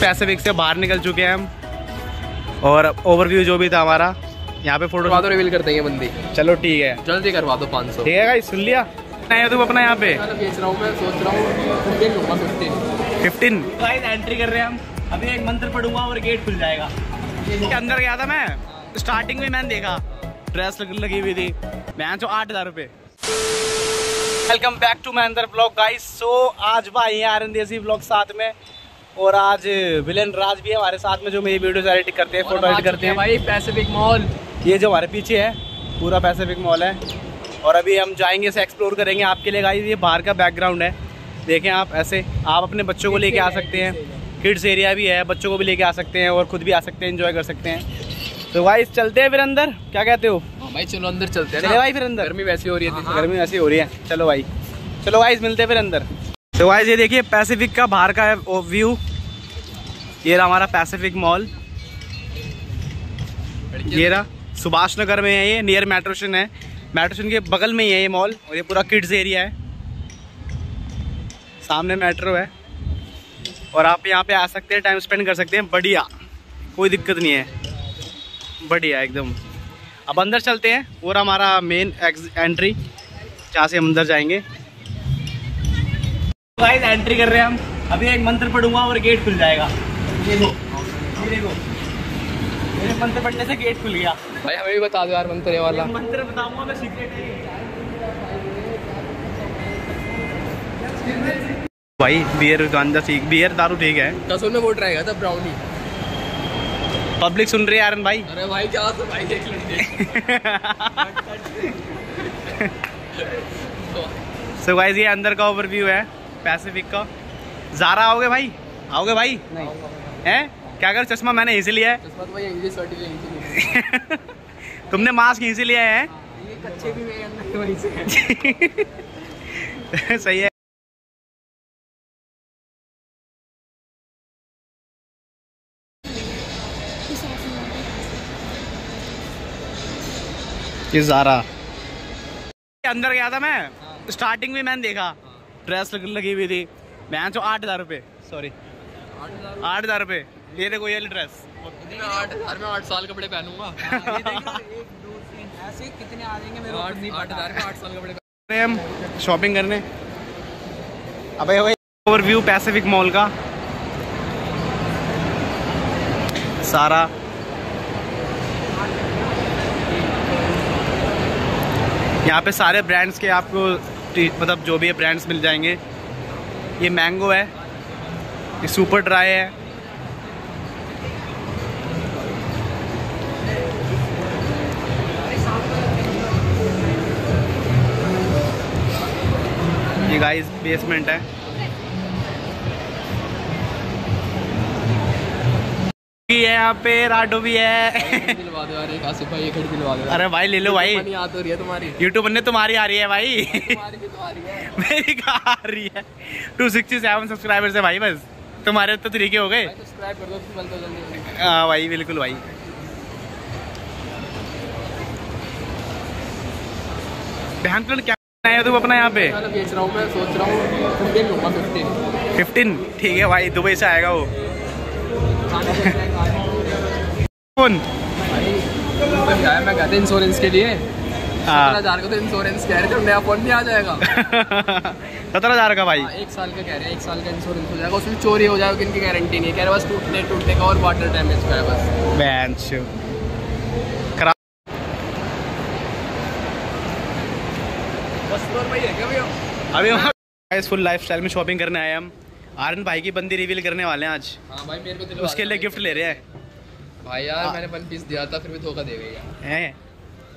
Pacific से बाहर निकल चुके हैं हम, और ओवरव्यू जो भी था हमारा यहाँ पे फोटो तो रिवील करते हैं बंदी। चलो ठीक है, जल्दी करवा दो 500। ठीक है, सुन लिया है तुम अपना यहाँ पे बेच रहा हूँ मैं, सोच रहा हूँ 15 एंट्री कर रहे हैं हम। अभी एक मंत्र पढ़ूंगा और गेट खुल जाएगा। इसके अंदर गया था मैं, स्टार्टिंग में मैंने देखा ड्रेस लगी हुई थी, मैं जो 8000 रुपये। Welcome back to my another vlog guys. So आज भाई हैं आरएनदेसी व्लॉग साथ में, और आज विलेन राज भी है हमारे साथ में, जो मेरी वीडियोस एडिट करते हैं, फोटो एडिट करते हैं। भाई पैसिफिक मॉल, ये जो हमारे पीछे है पूरा पैसिफिक मॉल है, और अभी हम जाएंगे इसे एक्सप्लोर करेंगे आपके लिए। गाइस ये बाहर का बैकग्राउंड है, देखें आप, ऐसे आप अपने बच्चों को लेके आ सकते हैं, किड्स एरिया भी है, बच्चों को भी लेके आ सकते हैं और खुद भी आ सकते हैं, एंजॉय कर सकते हैं। तो गाइस चलते हैं फिर अंदर, क्या कहते हो भाई? चलो अंदर चलते हैं। चलो भाई फिर अंदर, गर्मी वैसी हो रही है, गर्मी वैसी हो रही है। चलो भाई, चलो गाइस मिलते हैं फिर अंदर। तो गाइस ये देखिए पैसिफिक का बाहर का व्यू, ये रहा हमारा पैसिफिक मॉल, ये रहा सुभाष नगर में है, ये नियर मेट्रो स्टेशन है, मेट्रो स्टेशन के बगल में ही है ये मॉल, और ये पूरा किड्स एरिया है, सामने मेट्रो है, और आप यहाँ पे आ सकते हैं, टाइम स्पेंड कर सकते हैं। बढ़िया, कोई दिक्कत नहीं है, बढ़िया एकदम। अब अंदर चलते हैं, और हमारा मेन एंट्री जहाँ से हम अंदर जाएंगे। गाइस एंट्री कर रहे हैं हम, अभी एक मंत्र पढ़ूंगा और गेट खुल जाएगा। मेरे मंत्र पढ़ने से गेट खुल गया। भाई हमें भी बता दो यार मंत्र, ये वाला मंत्र बताऊंगा मैं, सीक्रेट है भाई। बियर गांजा ठीक, बियर दारू ठीक है। कसों में वो ट्राई किया था ब्राउनी। पब्लिक सुन रही है आरन भाई। अरे भाई क्या तो भाई देख लेंगे। सो गाइस ये अंदर का ओवरव्यू है पैसिफिक का। ज़ारा आओगे भाई? आओगे भाई? नहीं हैं क्या? कर चश्मा मैंने इसी लिया है, चश्मा तो भाई इंग्लिश वाली ले। तुमने मास्क इसी लिया है? ये कच्चे भी मेरे अंदर वहीं से है। सही है। ये ज़ारा, अंदर गया था मैं, स्टार्टिंग में मैंने देखा ड्रेस लगी हुई थी, मैं जो 8000 रुपये, सॉरी 8000 रुपये, ये देखो ये ड्रेस। 8000 में 8 साल कपड़े पहनूंगा। ऐसे कितने आ जाएंगे मेरे? 8000 में 8 साल कपड़े पहने हम शॉपिंग करने। अबे भाई ओवरव्यू पैसिफिक मॉल का सारा। यहाँ पे सारे ब्रांड्स के आपको मतलब जो भी है ब्रांड्स मिल जाएंगे। ये मैंगो है, ये सुपर ड्राई है, ये गाइस बेसमेंट है। यहाँ पे राडो भी है। दिलवा दो यार, आसिफ भाई एक दिलवा दो। अरे भाई ले लो भाई, याद हो रही है तुम्हारी यूट्यूब ने, तुम्हारी आ रही है भाई। तुम्हारी भी तो आ रही है, मेरी का आ रही है। 267 सब्सक्राइबर्स है भाई, बस तुम्हारे तो 3K हो गए। सब्सक्राइब कर दो। हाँ भाई बिल्कुल भाई। बहन कल क्या है तुम अपना यहाँ पे बेच रहा हूँ मैं, सोच रहा हूँ 15। ठीक है भाई, दुबई से आएगा वो। कौन? मैं कहते इंश्योरेंस के लिए 17,000 का, तो इंश्योरेंस कह रहे थे, नया फोन भी आ जाएगा। 17,000 का भाई, 1 साल का कह रहे हैं, 1 साल का इंश्योरेंस हो जाएगा, उसमें चोरी हो जाएगा इनकी गारंटी नहीं। कह रहे बस टूटने का और वाटर डैमेज का है बस। अभी फुल लाइफस्टाइल में शॉपिंग करने आए हम, आर्यन भाई की बंदी रिवील करने वाले हैं आज। हाँ भाई मेरे को दिलवा, उसके लिए गिफ्ट ले रहे हैं भाई। यार मैंने 1 पीस दिया था, फिर भी धोखा दे गई है।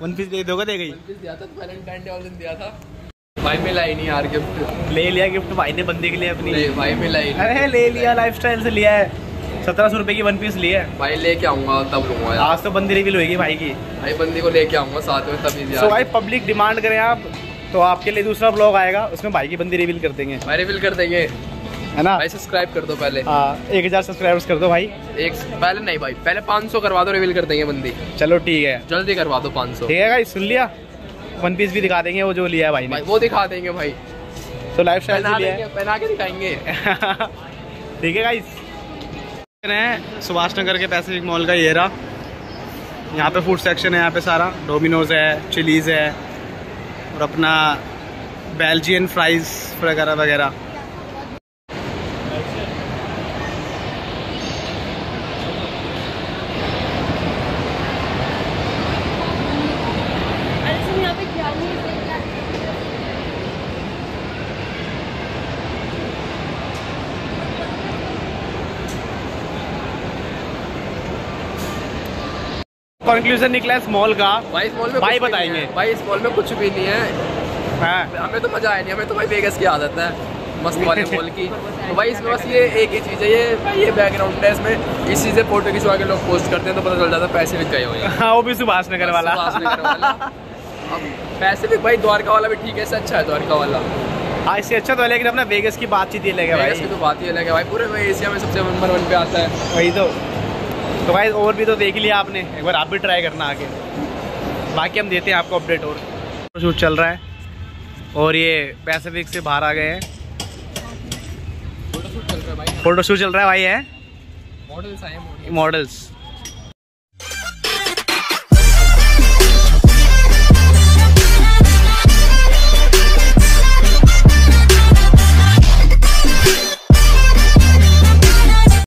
1 पीस दे, धोखा दे गई। 1 पीस दिया था तो वैलेंटाइन डे वाले दिन दिया था भाई, मिला ही नहीं यार गिफ्ट। ले लिया गिफ्ट भाई ने बंदी के लिए अपनी, भाई मिला ही नहीं। अरे ले लिया, लाइफस्टाइल से लिया है, 1700 रुपये की 1 पीस लिया है भाई। लेके आऊंगा तब लूंगा, आज तो बंदी रिवील होगी भाई की, भाई बंदी को लेके आऊंगा साथ में तभी। सो भाई पब्लिक डिमांड करें आप, तो आपके लिए दूसरा ब्लॉग आएगा, उसमें भाई की बंदी रिवील कर देंगे, भाई रिवील कर देंगे, है ना भाई। सब्सक्राइब कर दो पहले, 1000 सब्सक्राइबर्स कर दो भाई। एक पहले नहीं भाई, पहले 500 करवा दो, रिवील कर देंगे बंदी। चलो ठीक है, जल्दी करवा दो 500। ठीक है गाइस सुन लिया, 1 पीस भी दिखा देंगे, वो जो लिया है भाई ने, वो दिखा देंगे भाई। तो लाइफस्टाइल लिया है, पहना के दिखाएंगे। ठीक है गाइस। हैं सुभाष नगर के पैसिफिक मॉल का ये रहा। यहाँ पे फूड सेक्शन है, यहाँ पे सारा डोमिनोज है, चिलीज है और अपना बेल्जियन फ्राइज वगैरह वगैरह। कंक्लूजन निकला इस मॉल का भाई, इस मॉल में भाई बताएंगे भाई, इस मॉल में कुछ भी नहीं है। हमें तो मजा आया नहीं, हमें तो भाई वेगस की आदत है मस्त वाले मॉल की। तो भाई इसमें बस ये एक ही चीज़ है, ये बैकग्राउंड है, इसमें इस चीज़ से फोटो खिंचवा के लोग पोस्ट करते हैं तो पता चल जाता है पैसिफिक गए हुए। हाँ वो भी सुभाष नगर वाला। अब पैसिफिक भाई द्वारका वाला भी ठीक है, इससे अच्छा है द्वारका वाला, इससे अच्छा तो है, लेकिन अपना वेगस की बातचीत ही अलग है भाई, इसकी तो बात ही अलग है भाई। पूरे एशिया में सबसे नंबर 1 पे आता है वही तो। तो भाई और भी तो देख लिया आपने, एक बार आप भी ट्राई करना आगे, बाकी हम देते हैं आपको अपडेट। और शूट चल रहा है और ये पैसिफिक से बाहर आ गए हैं, फोटोशूट चल रहा है भाई, है मॉडल्स आए, मॉडल्स